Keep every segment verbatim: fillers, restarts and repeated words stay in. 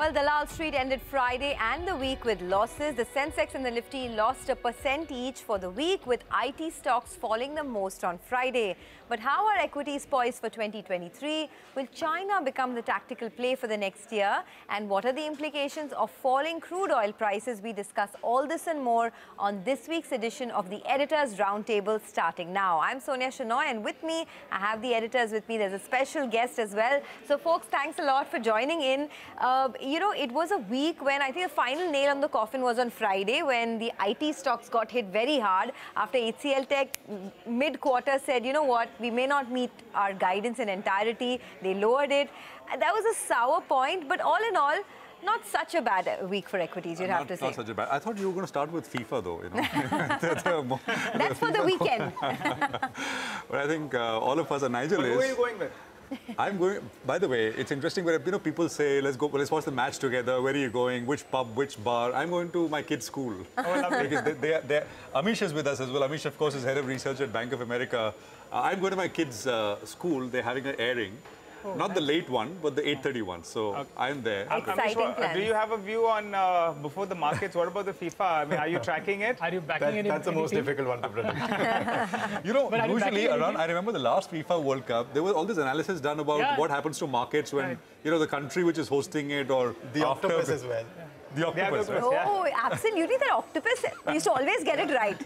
Well, Dalal Street ended Friday and the week with losses. The Sensex and the Nifty lost a percent each for the week, with I T stocks falling the most on Friday. But how are equities poised for twenty twenty-three? Will China become the tactical play for the next year? And what are the implications of falling crude oil prices? We discuss all this and more on this week's edition of the Editors Roundtable starting now. I'm Sonia Shenoy, and with me, I have the editors with me. There's a special guest as well. So folks, thanks a lot for joining in. Uh, You know, it was a week when I think the final nail on the coffin was on Friday, when the I T stocks got hit very hard after H C L Tech mid-quarter said, you know what, we may not meet our guidance in entirety. They lowered it. That was a sour point, but all in all, not such a bad week for equities, you'd uh, have not, to say. Not such a bad. I thought you were going to start with FIFA, though. You know? the, the, the, That's the for FIFA the weekend. But I think uh, all of us are Nigel but is. Who are you going with? I'm going. By the way, it's interesting where you know people say, "Let's go. Let's watch the match together." Where are you going? Which pub? Which bar? I'm going to my kid's school. Oh, lovely. Because they, they, they, Amish is with us as well. Amish, of course, is head of research at Bank of America. Uh, I'm going to my kid's uh, school. They're having an airing, oh, not nice. the late one, but the eight thirty one. So okay. I'm there. Exciting Amish, plans. Do you have a view on uh, before the markets? What about the FIFA? I mean, are you tracking it? Are you backing that, it? That's in the most difficult one to predict. You know, but usually you around. I remember the last FIFA World Cup. There was all this analysis done about yeah. what happens to markets when, right. you know, the country which is hosting it or... The after, octopus as well. Yeah. The octopus. The octopus right? Oh, yeah. Absolutely. That octopus used to always get it right.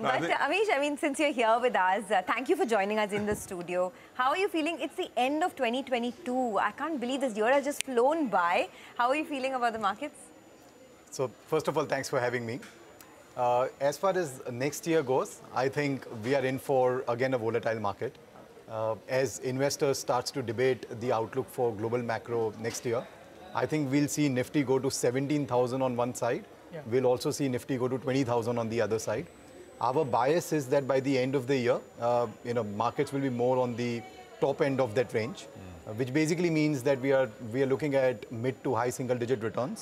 But, but uh, Amish, I mean, since you're here with us, uh, thank you for joining us in the studio. How are you feeling? It's the end of twenty twenty-two. I can't believe this year has just flown by. How are you feeling about the markets? So, first of all, thanks for having me. Uh, as far as next year goes, I think we are in for, again, a volatile market. Uh, as investors starts to debate the outlook for global macro next year, I think we'll see Nifty go to seventeen thousand on one side. Yeah. We'll also see Nifty go to twenty thousand on the other side. Our bias is that by the end of the year, uh, you know, markets will be more on the top end of that range, mm. uh, which basically means that we are, we are looking at mid to high single digit returns.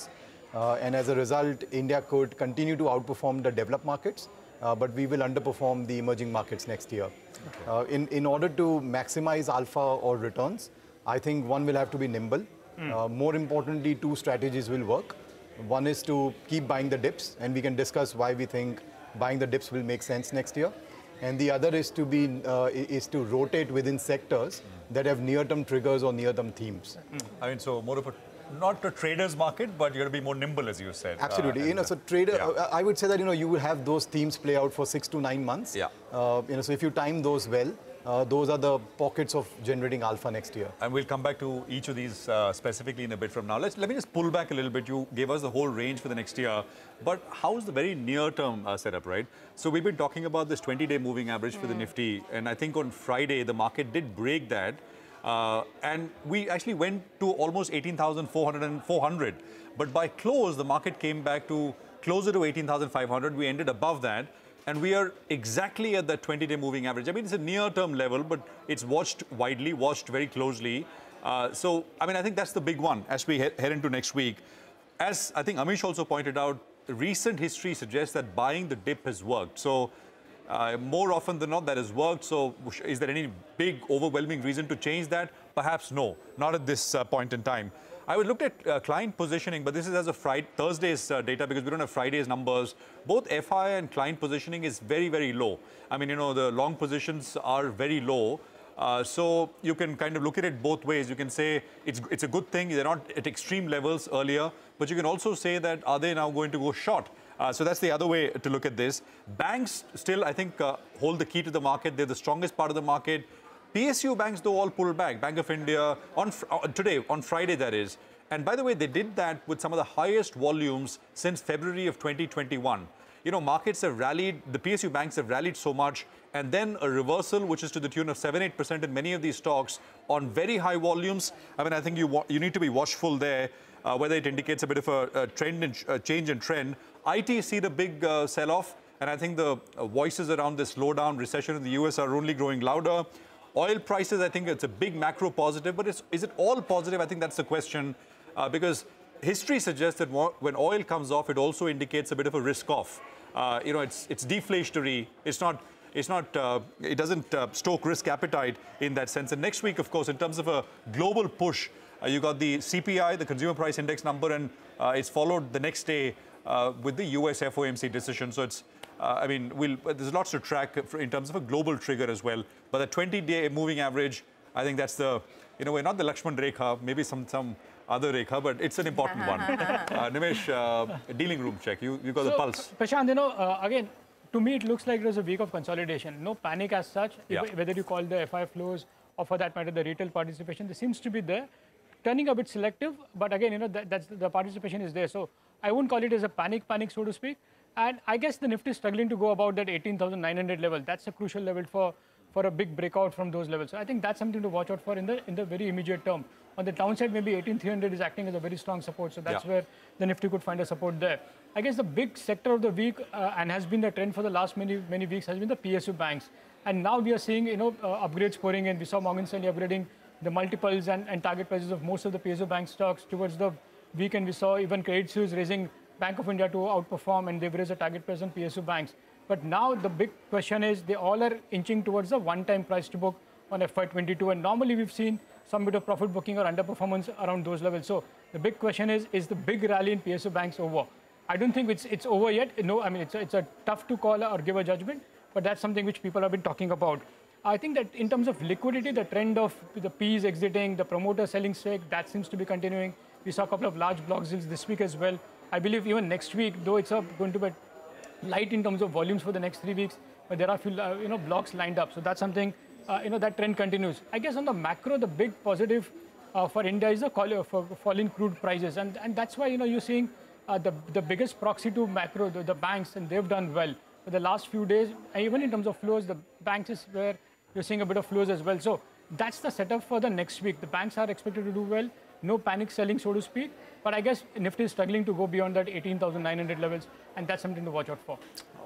Uh, and as a result, India could continue to outperform the developed markets. Uh, but we will underperform the emerging markets next year. Okay. Uh, in, in order to maximize alpha or returns, I think one will have to be nimble. Mm. Uh, more importantly, two strategies will work. One is to keep buying the dips, and we can discuss why we think buying the dips will make sense next year. And the other is to be uh, is to rotate within sectors mm. that have near-term triggers or near-term themes. Mm. I mean, so more of a not a trader's market, but you're going to be more nimble, as you said. Absolutely. Uh, you know, so trader, yeah. uh, I would say that, you know, you will have those themes play out for six to nine months. Yeah. Uh, you know, so if you time those well, uh, those are the pockets of generating alpha next year. And we'll come back to each of these uh, specifically in a bit from now. Let's, let me just pull back a little bit. You gave us the whole range for the next year, but how's the very near-term uh, setup, right? So we've been talking about this twenty-day moving average mm. for the Nifty, and I think on Friday, the market did break that. Uh, and we actually went to almost eighteen thousand four hundred, but by close, the market came back to closer to eighteen thousand five hundred. We ended above that, and we are exactly at that twenty-day moving average. I mean, it's a near-term level, but it's watched widely, watched very closely. Uh, so, I mean, I think that's the big one as we he head into next week. As I think Amish also pointed out, recent history suggests that buying the dip has worked. So. Uh, more often than not, that has worked. So is there any big, overwhelming reason to change that? Perhaps no, not at this uh, point in time. I would look at uh, client positioning, but this is as of Friday, Thursday's uh, data, because we don't have Friday's numbers. Both F I and client positioning is very, very low. I mean, you know, the long positions are very low. Uh, so you can kind of look at it both ways. You can say it's, it's a good thing. They're not at extreme levels earlier, but you can also say that are they now going to go short? Uh, so that's the other way to look at this. Banks still, I think, uh, hold the key to the market. They're the strongest part of the market. P S U banks, though, all pulled back. Bank of India, on fr uh, today, on Friday, that is. And by the way, they did that with some of the highest volumes since February of twenty twenty-one. You know, markets have rallied. The P S U banks have rallied so much. And then a reversal, which is to the tune of seven to eight percent in many of these stocks on very high volumes. I mean, I think you, wa you need to be watchful there, uh, whether it indicates a bit of a, a trend in a change in trend. I T see the big uh, sell-off, and I think the uh, voices around this slowdown, recession in the U S are only growing louder. Oil prices, I think it's a big macro positive, but it's, is it all positive? I think that's the question, uh, because history suggests that when oil comes off, it also indicates a bit of a risk-off. Uh, you know, it's it's deflationary. It's not. It's not. Uh, it doesn't uh, stoke risk appetite in that sense. And next week, of course, in terms of a global push. Uh, you got the C P I, the Consumer Price Index number, and uh, it's followed the next day uh, with the U S F O M C decision. So it's, uh, I mean, we'll, there's lots to track in terms of a global trigger as well. But the twenty-day moving average, I think that's the, you know, we're not the Lakshman Rekha, maybe some some other Rekha, but it's an important one. Uh, Nimesh, uh, dealing room check. You you got so, the pulse. Prashant, you know, uh, again, to me, it looks like it was a week of consolidation. No panic as such, yeah. whether you call the F I flows or, for that matter, the retail participation. There seems to be there. Turning a bit selective, but again, you know, that, that's, the participation is there. So I wouldn't call it as a panic panic, so to speak. And I guess the Nifty is struggling to go about that eighteen thousand nine hundred level. That's a crucial level for, for a big breakout from those levels. So I think that's something to watch out for in the, in the very immediate term. On the downside, maybe eighteen thousand three hundred is acting as a very strong support. So that's yeah. where the Nifty could find a support there. I guess the big sector of the week uh, and has been the trend for the last many, many weeks has been the P S U banks. And now we are seeing, you know, uh, upgrades pouring in. We saw Morgan Stanley upgrading the multiples and, and target prices of most of the P S U bank stocks towards the weekend. We saw even Credit Suisse raising Bank of India to outperform, and they've raised the target price on P S U banks. But now the big question is they all are inching towards the one-time price to book on F Y twenty-two, and normally we've seen some bit of profit booking or underperformance around those levels. So the big question is, is the big rally in P S U banks over? I don't think it's it's over yet. No, I mean, it's a, it's a tough to call or give a judgment, but that's something which people have been talking about. I think that in terms of liquidity, the trend of the Ps exiting, the promoter selling stake, that seems to be continuing. We saw a couple of large block deals this week as well. I believe even next week, though it's up, going to be light in terms of volumes for the next three weeks, but there are few uh, you know, blocks lined up. So that's something, uh, you know, that trend continues. I guess on the macro, the big positive uh, for India is the call for falling crude prices. And, and that's why, you know, you're seeing uh, the, the biggest proxy to macro, the, the banks, and they've done well. For the last few days, even in terms of flows, the banks is where you're seeing a bit of flows as well. So that's the setup for the next week. The banks are expected to do well. No panic selling, so to speak. But I guess Nifty is struggling to go beyond that eighteen thousand nine hundred levels. And that's something to watch out for.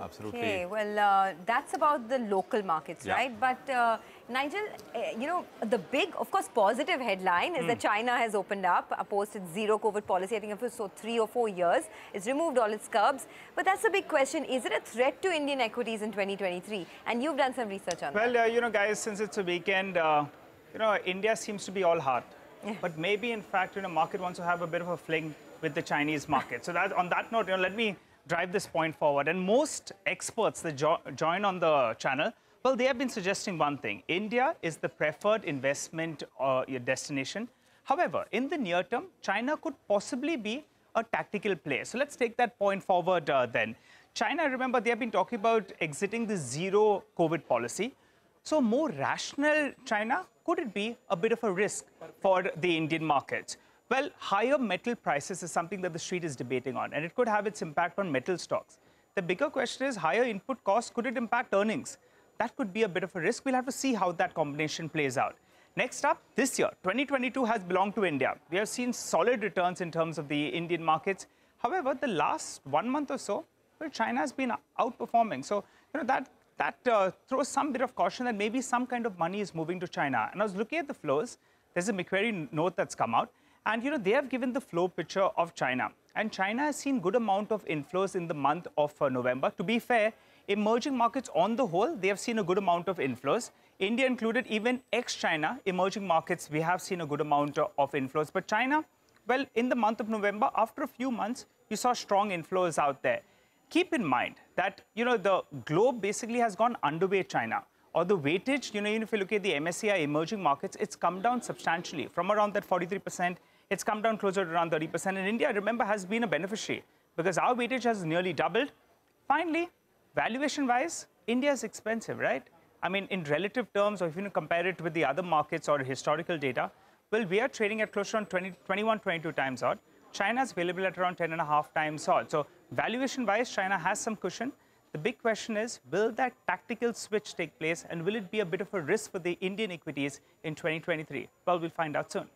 Absolutely. Okay, well, uh, that's about the local markets, yeah. right? But uh, Nigel, uh, you know, the big, of course, positive headline is mm. that China has opened up, opposed its zero COVID policy, I think for so three or four years. It's removed all its curbs. But that's the big question. Is it a threat to Indian equities in twenty twenty-three? And you've done some research on well, that. Well, uh, you know, guys, since it's a weekend, uh, you know, India seems to be all hard. Yeah. But maybe, in fact, you know, market wants to have a bit of a fling with the Chinese market. So that, on that note, you know, let me drive this point forward. And most experts that jo join on the channel, well, they have been suggesting one thing. India is the preferred investment uh, your destination. However, in the near term, China could possibly be a tactical play. So let's take that point forward uh, then. China, remember, they have been talking about exiting the zero COVID policy. So more rational China, could it be a bit of a risk for the Indian markets? Well, higher metal prices is something that the street is debating on, and it could have its impact on metal stocks. The bigger question is higher input costs, could it impact earnings? That could be a bit of a risk. We'll have to see how that combination plays out. Next up, this year, twenty twenty-two has belonged to India. We have seen solid returns in terms of the Indian markets. However, the last one month or so, well, China has been outperforming. So, you know, that That uh, throws some bit of caution that maybe some kind of money is moving to China. And I was looking at the flows. There's a Macquarie note that's come out. And, you know, they have given the flow picture of China. And China has seen good amount of inflows in the month of uh, November. To be fair, emerging markets on the whole, they have seen a good amount of inflows. India included, even ex-China, emerging markets, we have seen a good amount uh, of inflows. But China, well, in the month of November, after a few months, you saw strong inflows out there. Keep in mind that, you know, the globe basically has gone underweight China. Or the weightage, you know, if you look at the M S C I emerging markets, it's come down substantially. From around that forty-three percent, it's come down closer to around thirty percent. And India, remember, has been a beneficiary because our weightage has nearly doubled. Finally, valuation-wise, India is expensive, right? I mean, in relative terms, or if you compare it with the other markets or historical data, well, we are trading at closer to twenty, twenty-one, twenty-two times odd. China's available at around ten and a half times odd. So valuation-wise, China has some cushion. The big question is, will that tactical switch take place, and will it be a bit of a risk for the Indian equities in twenty twenty-three? Well, we'll find out soon.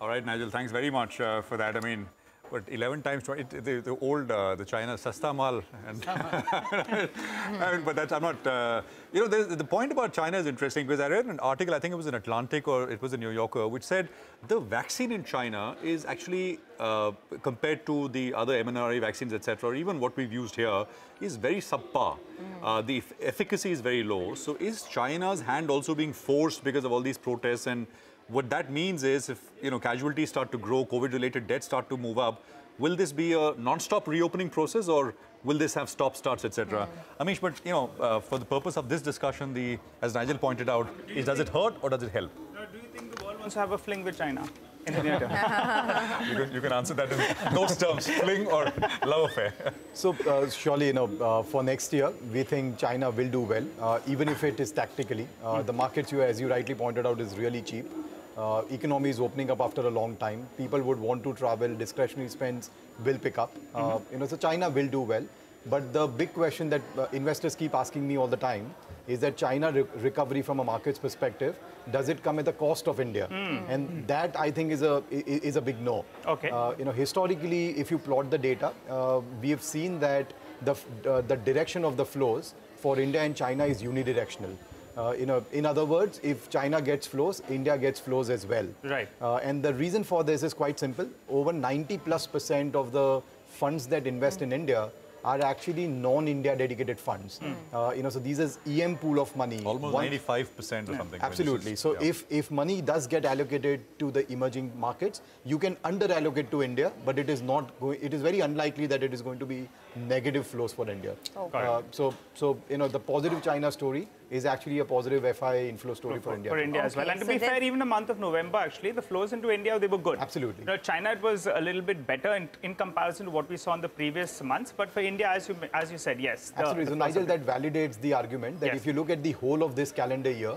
All right, Nigel, thanks very much uh, for that. I mean, but eleven times twenty, the, the old, uh, the China, Sasta Mal. And I mean, but that's, I'm not, uh, you know, the point about China is interesting because I read an article, I think it was in Atlantic or it was in New Yorker, which said the vaccine in China is actually, uh, compared to the other M R N A vaccines, et cetera, or even what we've used here, is very subpar. Mm. Uh, the efficacy is very low. So is China's hand also being forced because of all these protests and What that means is if, you know, casualties start to grow, COVID-related debts start to move up, will this be a non-stop reopening process, or will this have stop-starts, et cetera? Mm. Amish, but, you know, uh, for the purpose of this discussion, the, as Nigel pointed out, is does it hurt or does it help? Now, do you think the world wants to have a fling with China? In the near term? you, can, you can answer that in those terms, fling or love affair. So uh, surely, you know, uh, for next year, we think China will do well, uh, even if it is tactically. Uh, mm. The markets, you, as you rightly pointed out, is really cheap. Uh, economy is opening up after a long time. People would want to travel. Discretionary spends will pick up. Uh, mm-hmm. You know, so China will do well. But the big question that uh, investors keep asking me all the time is that China re recovery from a market's perspective, does it come at the cost of India? Mm. And mm. that, I think, is a is a big no. Okay. Uh, you know, historically, if you plot the data, uh, we have seen that the uh, the direction of the flows for India and China is unidirectional. Uh, in, a, in other words, if China gets flows, India gets flows as well. Right. Uh, and the reason for this is quite simple. Over ninety plus percent of the funds that invest mm. in India are actually non-India dedicated funds. Mm. Uh, you know, so these is E M pool of money. Almost ninety-five percent or yeah. something. Absolutely. So yeah. if, if money does get allocated to the emerging markets, you can under-allocate to India, but it is not going, it is very unlikely that it is going to be negative flows for India. Okay. Uh, so, so, you know, the positive China story is actually a positive F I inflow story for, for India. For India okay. as well. And to so be fair, even the month of November, actually, the flows into India, they were good. Absolutely. Now, China, it was a little bit better in, in comparison to what we saw in the previous months. But for India, as you, as you said, yes. The, Absolutely. The so, Nigel, that validates the argument that yes. if you look at the whole of this calendar year,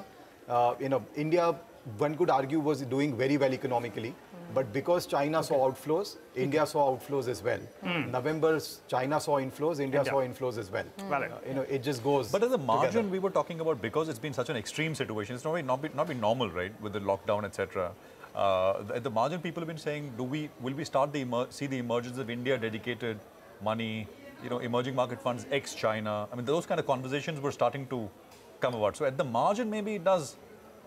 uh, you know, India, one could argue, was doing very well economically. Mm. But because China okay. saw outflows, India okay. saw outflows as well. Mm. November, China saw inflows, India, India. saw inflows as well. Mm. Uh, you know, it just goes But at the margin together. We were talking about, because it's been such an extreme situation, it's not been, not been, not been normal, right, with the lockdown, et cetera. Uh, at the margin, people have been saying, do we, will we start the see the emergence of India-dedicated money, you know, emerging market funds, ex-China? I mean, those kind of conversations were starting to come about. So at the margin, maybe it does...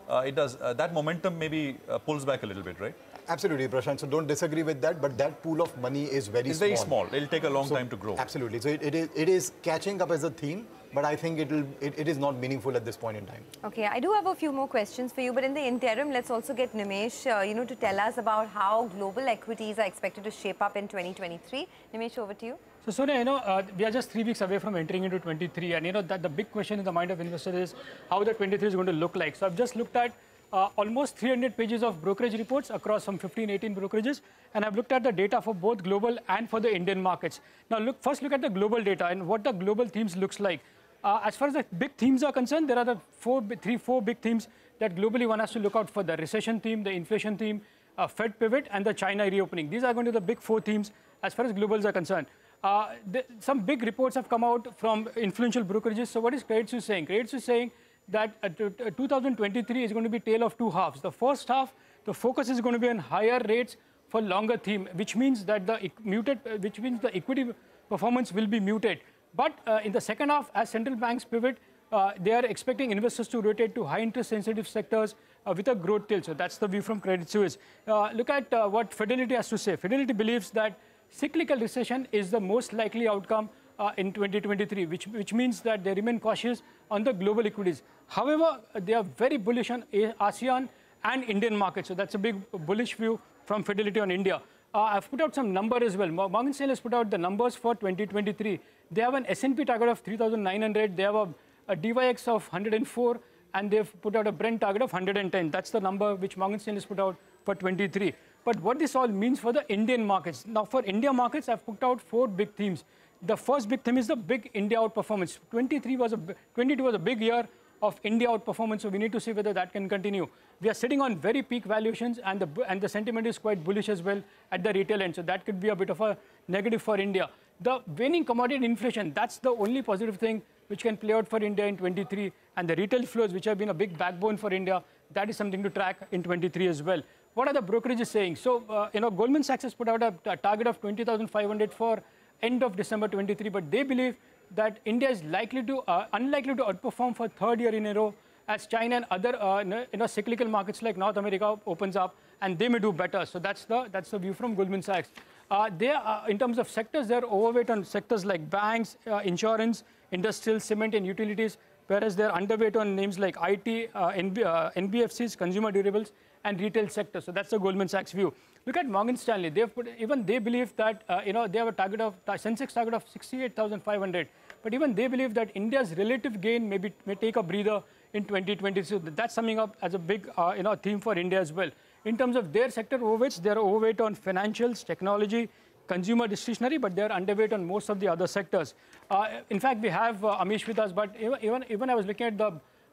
Uh, it does, uh, that momentum maybe uh, pulls back a little bit, right? Absolutely, Prashant. So don't disagree with that, but that pool of money is very it's small. It's very small. It'll take a long so, time to grow. Absolutely. So it, it, is, it is catching up as a theme, but I think it'll, it, it is not meaningful at this point in time. Okay, I do have a few more questions for you, but in the interim, let's also get Nimesh, uh, you know, to tell us about how global equities are expected to shape up in twenty twenty-three. Nimesh, over to you. So, Sonia, you know, uh, we are just three weeks away from entering into twenty-three, and you know that the big question in the mind of investors is how the twenty-three is going to look like. So, I've just looked at uh, almost three hundred pages of brokerage reports across some fifteen, eighteen brokerages, and I've looked at the data for both global and for the Indian markets. Now, look first look at the global data and what the global themes looks like. Uh, as far as the big themes are concerned, there are the four, three, four big themes that globally one has to look out for: the recession theme, the inflation theme, uh, Fed pivot, and the China reopening. These are going to be the big four themes as far as globals are concerned. Uh, the, some big reports have come out from influential brokerages. So what is Credit Suisse saying? Credit Suisse is saying that uh, two thousand twenty-three is going to be tale of two halves. The first half, the focus is going to be on higher rates for longer theme, which means that the muted, uh, which means the equity performance will be muted. But uh, in the second half, as central banks pivot, uh, they are expecting investors to rotate to high interest sensitive sectors uh, with a growth tilt. So that's the view from Credit Suisse. Uh, look at uh, what Fidelity has to say. Fidelity believes that cyclical recession is the most likely outcome uh, in twenty twenty-three, which, which means that they remain cautious on the global equities. However, they are very bullish on ASEAN and Indian markets. So that's a big bullish view from Fidelity on India. Uh, I've put out some number as well. Morgan Stanley has put out the numbers for twenty twenty-three. They have an S and P target of three thousand nine hundred. They have a, a D Y X of one hundred and four. And they've put out a Brent target of one hundred and ten. That's the number which Morgan Stanley has put out for twenty-three. But what this all means for the Indian markets. Now, for India markets, I've put out four big themes. The first big theme is the big India outperformance. twenty-three was a, twenty-two was a big year of India outperformance, so we need to see whether that can continue. We are sitting on very peak valuations, and the, and the sentiment is quite bullish as well at the retail end, so that could be a bit of a negative for India. The waning commodity inflation, that's the only positive thing which can play out for India in twenty-three, and the retail flows, which have been a big backbone for India, that is something to track in twenty-three as well. What are the brokerages saying? So, uh, you know, Goldman Sachs has put out a, a target of twenty thousand five hundred for end of December twenty-three, but they believe that India is likely to, uh, unlikely to outperform for third year in a row as China and other, uh, you know, cyclical markets like North America opens up, and they may do better. So that's the, that's the view from Goldman Sachs. Uh, they are, in terms of sectors, they're overweight on sectors like banks, uh, insurance, industrial, cement, and utilities. whereas they are underweight on names like I T, uh, N B, uh, N B F Cs, consumer durables, and retail sector. So that's the Goldman Sachs view. Look at Morgan Stanley. They've put, even they believe that uh, you know they have a target of Sensex target of sixty-eight thousand five hundred, but even they believe that India's relative gain may be, may take a breather in twenty twenty. So that's summing up as a big uh, you know theme for India as well. In terms of their sector overweights, they are overweight on financials, technology, consumer discretionary, but they are underweight on most of the other sectors. Uh, in fact, we have uh, Amish with us, but even, even even I was looking at the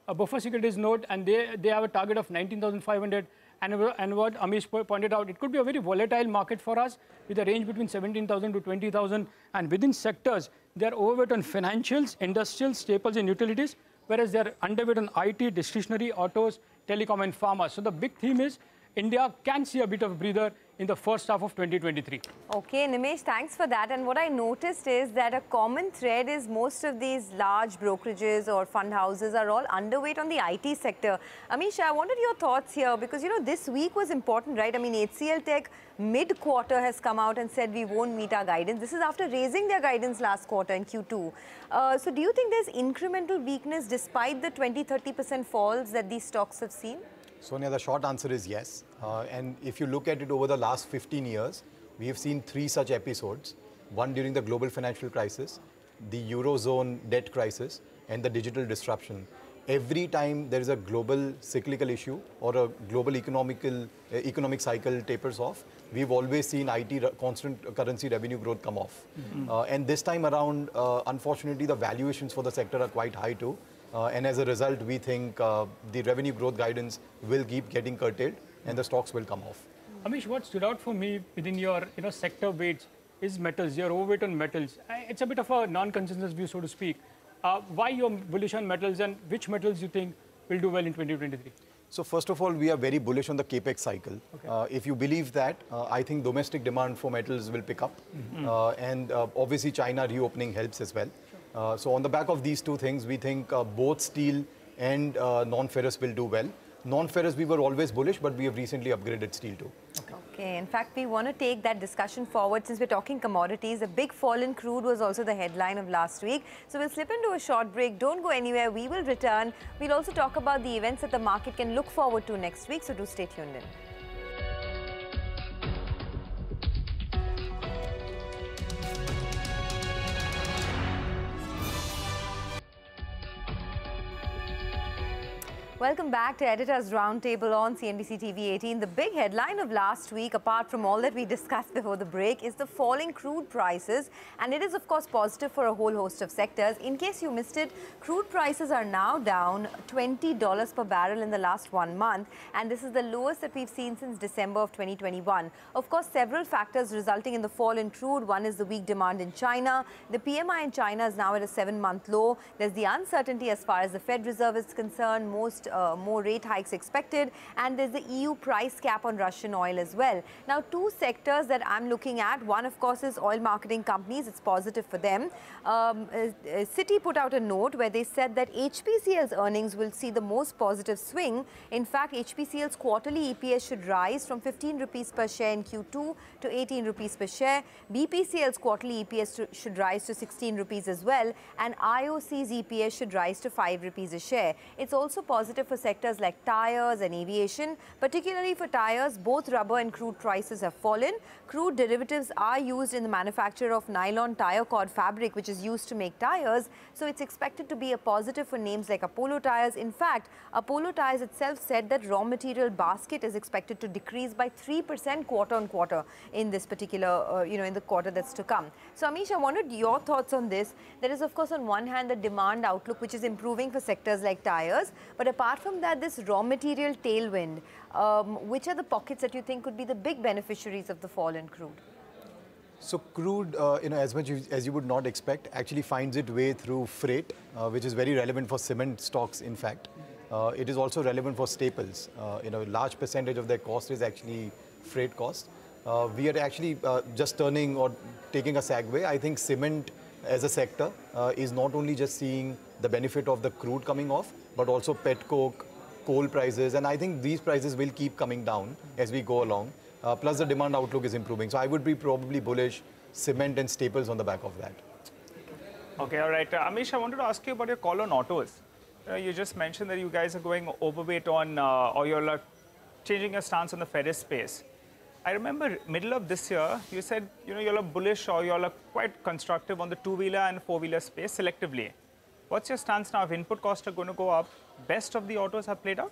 uh, BofA Securities note, and they they have a target of nineteen thousand five hundred. And, and what Amish pointed out, it could be a very volatile market for us, with a range between seventeen thousand to twenty thousand. And within sectors, they are overweight on financials, industrials, staples, and utilities, whereas they are underweight on I T, discretionary, autos, telecom, and pharma. So the big theme is India can see a bit of a breather in the first half of twenty twenty-three. Okay, Nimesh, thanks for that. And what I noticed is that a common thread is most of these large brokerages or fund houses are all underweight on the I T sector. Amish, I wanted your thoughts here because, you know, this week was important, right? I mean, H C L Tech mid-quarter has come out and said we won't meet our guidance. This is after raising their guidance last quarter in Q two. Uh, so do you think there's incremental weakness despite the twenty to thirty percent falls that these stocks have seen? Sonia, the short answer is yes. Uh, and if you look at it over the last fifteen years, we have seen three such episodes. One during the global financial crisis, the Eurozone debt crisis, and the digital disruption. Every time there is a global cyclical issue or a global economical, uh, economic cycle tapers off, we've always seen I T constant currency revenue growth come off. Mm-hmm. uh, and this time around, uh, unfortunately, the valuations for the sector are quite high too. Uh, and as a result, we think uh, the revenue growth guidance will keep getting curtailed and the stocks will come off. Amish, what stood out for me within your you know, sector weights is metals. You're overweight on metals. It's a bit of a non-consensus view, so to speak. Uh, why you're bullish on metals and which metals you think will do well in twenty twenty-three? So first of all, we are very bullish on the capex cycle. Okay. Uh, if you believe that, uh, I think domestic demand for metals will pick up. Mm-hmm. uh, and uh, obviously China reopening helps as well. Uh, so on the back of these two things, we think uh, both steel and uh, non-ferrous will do well. Non-ferrous, we were always bullish, but we have recently upgraded steel too. Okay. Okay. In fact, we want to take that discussion forward since we're talking commodities. A big fall in crude was also the headline of last week. So we'll slip into a short break. Don't go anywhere. We will return. We'll also talk about the events that the market can look forward to next week. So do stay tuned in. Welcome back to Editor's Roundtable on C N B C T V eighteen. The big headline of last week, apart from all that we discussed before the break, is the falling crude prices. And it is, of course, positive for a whole host of sectors. In case you missed it, crude prices are now down twenty dollars per barrel in the last one month. And this is the lowest that we've seen since December of twenty twenty-one. Of course, several factors resulting in the fall in crude. One is the weak demand in China. The P M I in China is now at a seven-month low. There's the uncertainty as far as the Fed Reserve is concerned. Most Uh, more rate hikes expected, and there's the E U price cap on Russian oil as well. Now, two sectors that I'm looking at, one of course is oil marketing companies. It's positive for them. Um, uh, uh, Citi put out a note where they said that H P C L's earnings will see the most positive swing. In fact, H P C L's quarterly E P S should rise from fifteen rupees per share in Q two to eighteen rupees per share. B P C L's quarterly E P S to, should rise to sixteen rupees as well, and I O C's E P S should rise to five rupees a share. It's also positive for sectors like tires and aviation. Particularly for tires, both rubber and crude prices have fallen. Crude derivatives are used in the manufacture of nylon tire cord fabric, which is used to make tires. So it's expected to be a positive for names like Apollo Tires. In fact, Apollo Tires itself said that raw material basket is expected to decrease by three percent quarter on quarter in this particular, uh, you know, in the quarter that's to come. So Amish, I wanted your thoughts on this. There is, of course, on one hand, the demand outlook, which is improving for sectors like tires. But apart Apart from that, this raw material tailwind, um, which are the pockets that you think could be the big beneficiaries of the fall in crude? So crude, uh, you know, as much as you would not expect, actually finds its way through freight, uh, which is very relevant for cement stocks, in fact. Uh, it is also relevant for staples. Uh, you know, a large percentage of their cost is actually freight cost. Uh, we are actually uh, just turning or taking a segue. I think cement as a sector uh, is not only just seeing the benefit of the crude coming off, but also pet coke, coal prices, and I think these prices will keep coming down as we go along. Uh, plus the demand outlook is improving. So I would be probably bullish cement and staples on the back of that. Okay, all right. Uh, Amish, I wanted to ask you about your call on autos. Uh, you just mentioned that you guys are going overweight on, uh, or you're like changing your stance on the ferrous space. I remember middle of this year, you said, you know, you're like bullish or you're like quite constructive on the two-wheeler and four-wheeler space selectively. What's your stance now? If input costs are going to go up, best of the autos have played out?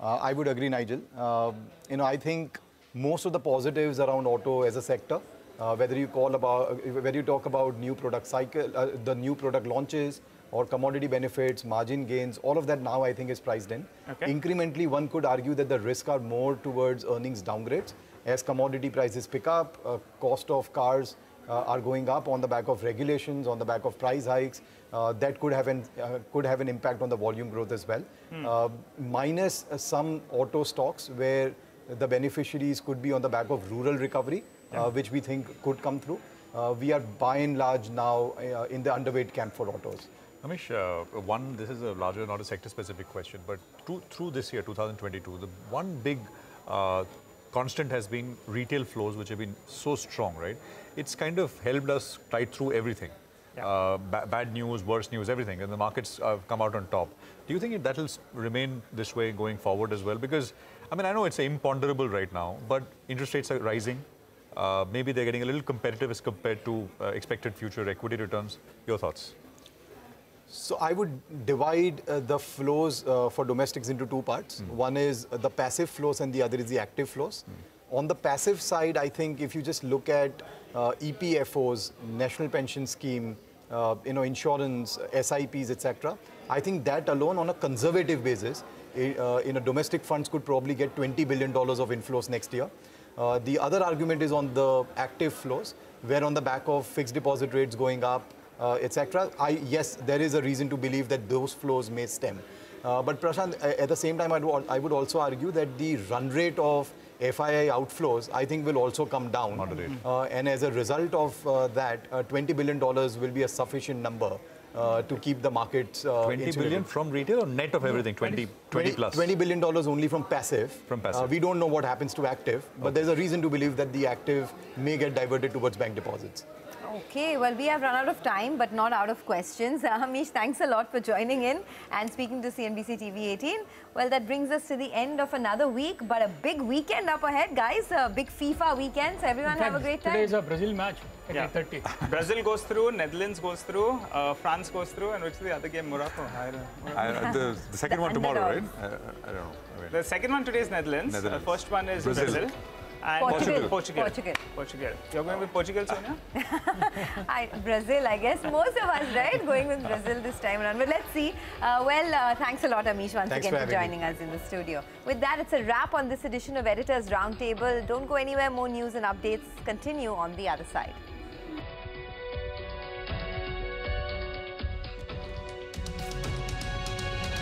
Uh, I would agree, Nigel. Uh, you know, I think most of the positives around auto as a sector, uh, whether you call about, whether you talk about new product cycle, uh, the new product launches, or commodity benefits, margin gains, all of that now I think is priced in. Okay. Incrementally, one could argue that the risks are more towards earnings downgrades. As commodity prices pick up, uh, cost of cars uh, are going up on the back of regulations, on the back of price hikes. Uh, that could have, an, uh, could have an impact on the volume growth as well. Hmm. Uh, minus uh, some auto stocks where the beneficiaries could be on the back of rural recovery, yeah. uh, which we think could come through. Uh, we are by and large now uh, in the underweight camp for autos. Amish, uh, one, this is a larger, not a sector-specific question, but through, through this year, two thousand twenty-two, the one big uh, constant has been retail flows, which have been so strong, right? It's kind of helped us tide through everything. Yeah. Uh, ba bad news, worse news, everything, and the markets have come out on top. Do you think that will remain this way going forward as well? Because, I mean, I know it's imponderable right now, but interest rates are rising. Uh, maybe they're getting a little competitive as compared to uh, expected future equity returns. Your thoughts? So I would divide uh, the flows uh, for domestics into two parts. Mm. One is the passive flows and the other is the active flows. Mm. On the passive side, I think if you just look at uh, E P F Os, National Pension Scheme, uh, you know, insurance, S I Ps, et cetera, I think that alone on a conservative basis, uh, you know, domestic funds could probably get twenty billion dollars of inflows next year. Uh, the other argument is on the active flows, where on the back of fixed deposit rates going up, Uh, et cetera. Yes, there is a reason to believe that those flows may stem. Uh, but Prashant, at the same time, I, do, I would also argue that the run rate of F I I outflows, I think, will also come down. Moderate. Uh, and as a result of uh, that, uh, twenty billion dollars will be a sufficient number uh, to keep the markets. Uh, twenty billion dollars from retail or net of everything? twenty, twenty, twenty plus? twenty billion dollars only from passive. From passive. Uh, we don't know what happens to active, but okay. There's a reason to believe that the active may get diverted towards bank deposits. Okay, well, we have run out of time, but not out of questions. Uh, Amish, thanks a lot for joining in and speaking to C N B C T V eighteen. Well, that brings us to the end of another week, but a big weekend up ahead, guys. A big FIFA weekend, so everyone fact, have a great time. Today is a Brazil match at yeah. eight thirty. Brazil goes through, Netherlands goes through, uh, France goes through, and which is the other game, Morocco? I don't know. I don't know. The, the second the one tomorrow, right? I, I don't know. I mean, the second one today is Netherlands. Netherlands. The first one is Brazil. Brazil. And Portugal. Portugal. Portugal. Portugal. You're going with Portugal, Sonia? I, Brazil, I guess. Most of us, right? Going with Brazil this time around. But let's see. Uh, well, uh, thanks a lot, Amish, once thanks again for, for joining me. us in the studio. With that, it's a wrap on this edition of Editor's Roundtable. Don't go anywhere. More news and updates continue on the other side.